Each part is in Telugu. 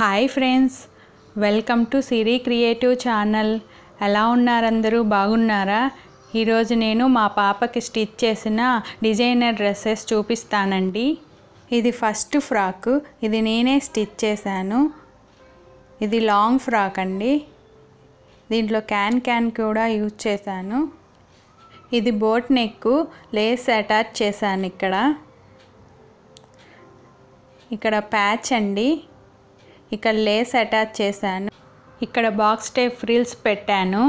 Hi friends, welcome to Siri creative channel. ఎలా ఉన్నారు అందరూ? బాగున్నారా? ఈరోజు నేను మా పాపకి స్టిచ్ చేసిన డిజైనర్ డ్రెస్సెస్ చూపిస్తానండి. ఇది ఫస్ట్ ఫ్రాక్, ఇది నేనే స్టిచ్ చేశాను. ఇది లాంగ్ ఫ్రాక్ అండి, దీంట్లో క్యాన్ కూడా యూజ్ చేశాను. ఇది బోట్ నెక్, లేస్ అటాచ్ చేశాను. ఇక్కడ ప్యాచ్ అండి, ఇక్కడ లేస్ అటాచ్ చేశాను. ఇక్కడ బాక్స్ టైప్ ఫ్రిల్స్ పెట్టాను,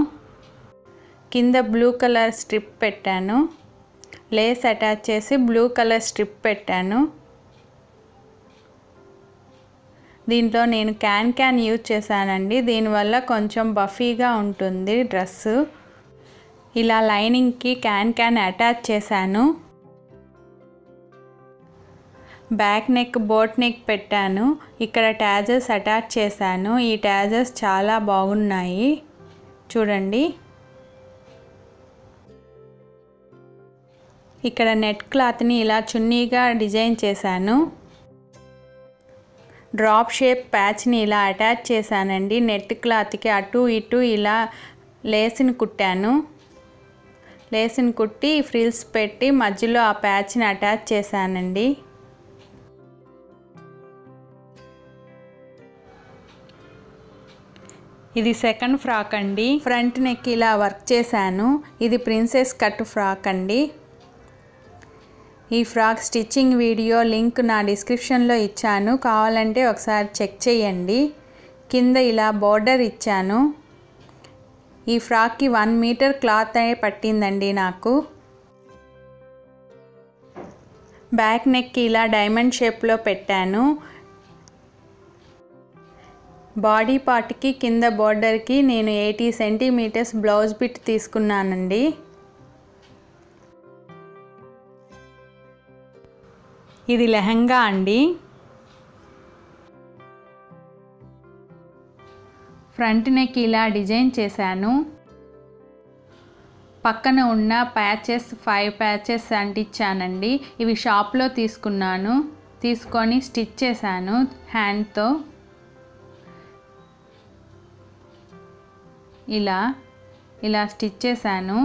కింద బ్లూ కలర్ స్ట్రిప్ పెట్టాను, లేస్ అటాచ్ చేసి బ్లూ కలర్ స్ట్రిప్ పెట్టాను. దీంట్లో నేను క్యాన్ యూజ్ చేశానండి, దీనివల్ల కొంచెం బఫీగా ఉంటుంది డ్రెస్సు. ఇలా లైనింగ్కి క్యాన్ అటాచ్ చేశాను. బ్యాక్ నెక్, బోట్ నెక్ పెట్టాను, ఇక్కడ ట్యాజెస్ అటాచ్ చేశాను. ఈ ట్యాజెస్ చాలా బాగున్నాయి చూడండి. ఇక్కడ నెట్ క్లాత్ని ఇలా చున్నీగా డిజైన్ చేశాను. డ్రాప్ షేప్ ప్యాచ్ని ఇలా అటాచ్ చేశానండి. నెట్ క్లాత్కి అటు ఇటు ఇలా లేస్ని కుట్టాను. లేస్ని కుట్టి ఫ్రిల్స్ పెట్టి మధ్యలో ఆ ప్యాచ్ని అటాచ్ చేశానండి. ఇది సెకండ్ ఫ్రాక్ అండి, ఫ్రంట్ నెక్ ఇలా వర్క్ చేశాను. ఇది ప్రిన్సెస్ కట్ ఫ్రాక్ అండి. ఈ ఫ్రాక్ స్టిచ్చింగ్ వీడియో లింక్ నా డిస్క్రిప్షన్లో ఇచ్చాను, కావాలంటే ఒకసారి చెక్ చేయండి. కింద ఇలా బోర్డర్ ఇచ్చాను. ఈ ఫ్రాక్కి 1 మీటర్ క్లాత్ పట్టిందండి నాకు. బ్యాక్ నెక్ ఇలా డైమండ్ షేప్లో పెట్టాను. బాడీ పార్ట్కి కింద బోర్డర్కి నేను 80 సెంటీమీటర్స్ బ్లౌజ్ బిట్ తీసుకున్నానండి. ఇది లెహంగా అండి. ఫ్రంట్ నెక్ ఇలా డిజైన్ చేశాను. పక్కన ఉన్న ప్యాచెస్ 5 ప్యాచెస్ అంటించానండి. ఇవి షాప్లో తీసుకున్నాను, తీసుకొని స్టిచ్ చేశాను హ్యాండ్తో. ఇలా ఇలా స్టిచ్ చేశాను.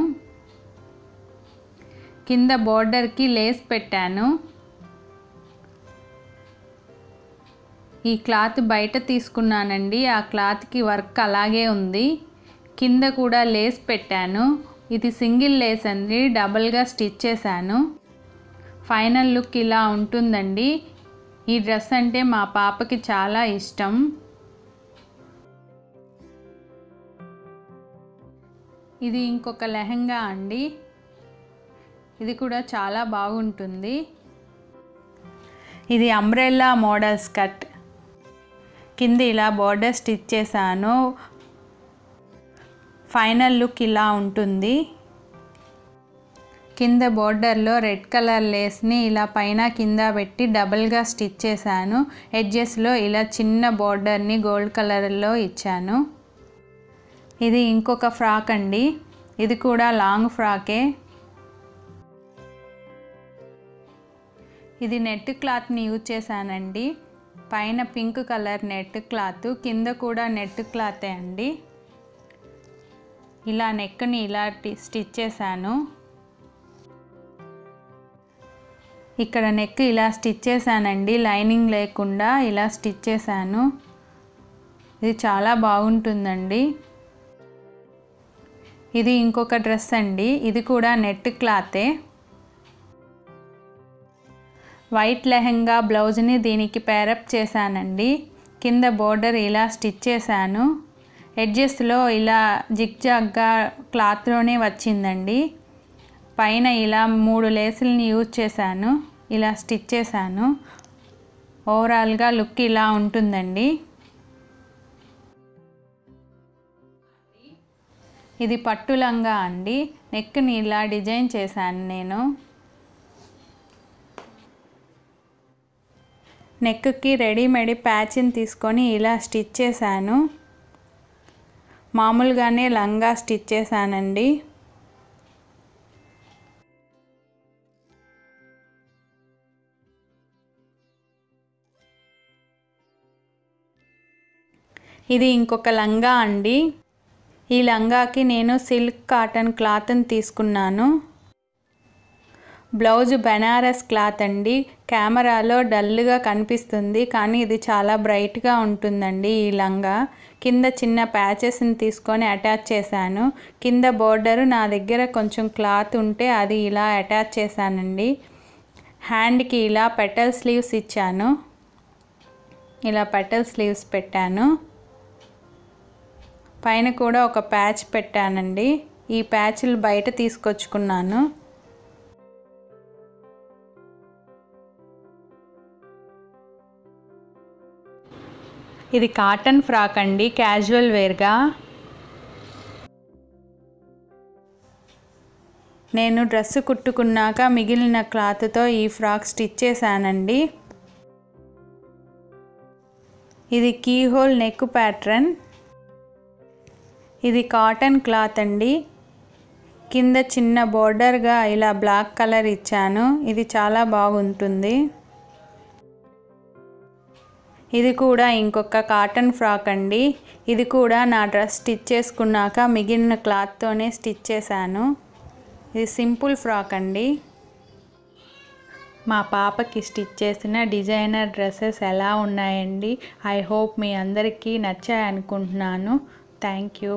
కింద బోర్డర్కి లేస్ పెట్టాను. ఈ క్లాత్ బయట తీసుకున్నానండి, ఆ క్లాత్కి వర్క్ అలాగే ఉంది. కింద కూడా లేస్ పెట్టాను. ఇది సింగిల్ లేస్ అండి, డబల్గా స్టిచ్ చేశాను. ఫైనల్ లుక్ ఇలా ఉంటుందండి. ఈ డ్రెస్ అంటే మా పాపకి చాలా ఇష్టం. ఇది ఇంకొక లెహంగా అండి, ఇది కూడా చాలా బాగుంటుంది. ఇది అంబ్రెల్లా మోడల్ స్కర్ట్, కింద ఇలా బోర్డర్ స్టిచ్ చేశాను. ఫైనల్ లుక్ ఇలా ఉంటుంది. కింద బోర్డర్లో రెడ్ కలర్ లేస్ని ఇలా పైన కింద పెట్టి డబుల్గా స్టిచ్ చేశాను. ఎడ్జెస్లో ఇలా చిన్న బోర్డర్ని గోల్డ్ కలర్లో ఇచ్చాను. ఇది ఇంకొక ఫ్రాక్ అండి, ఇది కూడా లాంగ్ ఫ్రాకే. ఇది నెట్ క్లాత్ని యూజ్ చేశానండి. పైన పింక్ కలర్ నెట్ క్లాత్, కింద కూడా నెట్ క్లాతే అండి. ఇలా నెక్ని ఇలా స్టిచ్ చేశాను. ఇక్కడ నెక్ ఇలా స్టిచ్ చేశానండి, లైనింగ్ లేకుండా ఇలా స్టిచ్ చేశాను. ఇది చాలా బాగుంటుందండి. ఇది ఇంకొక డ్రెస్ అండి, ఇది కూడా నెట్ క్లాతే. వైట్ లెహంగా బ్లౌజ్ని దీనికి పేరప్ చేశానండి. కింద బోర్డర్ ఇలా స్టిచ్ చేశాను. ఎడ్జెస్లో ఇలా జిగ్జాగ్గా క్లాత్లోనే వచ్చిందండి. పైన ఇలా 3 లేసుల్ని యూజ్ చేశాను, ఇలా స్టిచ్ చేశాను. ఓవరాల్గా లుక్ ఇలా ఉంటుందండి. ఇది పట్టు లంగా అండి, నెక్ని ఇలా డిజైన్ చేశాను నేను. నెక్కి రెడీమేడ్ ప్యాచ్ని తీసుకొని ఇలా స్టిచ్ చేశాను. మామూలుగానే లంగా స్టిచ్ చేశానండి. ఇది ఇంకొక లంగా అండి. ఈ లంగాకి నేను సిల్క్ కాటన్ క్లాత్ని తీసుకున్నాను. బ్లౌజ్ బనారస్ క్లాత్ అండి. కెమెరాలో డల్గా కనిపిస్తుంది కానీ ఇది చాలా బ్రైట్గా ఉంటుందండి. ఈ లంగా కింద చిన్న ప్యాచెస్ని తీసుకొని అటాచ్ చేశాను. కింద బోర్డరు నా దగ్గర కొంచెం క్లాత్ ఉంటే అది ఇలా అటాచ్ చేశానండి. హ్యాండ్కి ఇలా పెటల్ స్లీవ్స్ ఇచ్చాను, ఇలా పెటల్ స్లీవ్స్ పెట్టాను. పైన కూడా ఒక ప్యాచ్ పెట్టానండి. ఈ ప్యాచ్లు బయట తీసుకొచ్చుకున్నాను. ఇది కాటన్ ఫ్రాక్ అండి, క్యాజువల్ వేర్గా. నేను డ్రెస్ కుట్టుకున్నాక మిగిలిన క్లాత్తో ఈ ఫ్రాక్ స్టిచ్ చేశానండి. ఇది కీ హోల్ నెక్ ప్యాటర్న్. ఇది కాటన్ క్లాత్ అండి. కింద చిన్న బోర్డర్గా ఇలా బ్లాక్ కలర్ ఇచ్చాను. ఇది చాలా బాగుంటుంది. ఇది కూడా ఇంకొక కాటన్ ఫ్రాక్ అండి. ఇది కూడా నా డ్రెస్ స్టిచ్ చేసుకున్నాక మిగిలిన క్లాత్తోనే స్టిచ్ చేశాను. ఇది సింపుల్ ఫ్రాక్ అండి. మా పాపకి స్టిచ్ చేసిన డిజైనర్ డ్రెస్సెస్ ఎలా ఉన్నాయండి? ఐ హోప్ మీ అందరికీ నచ్చాయనుకుంటున్నాను. Thank you.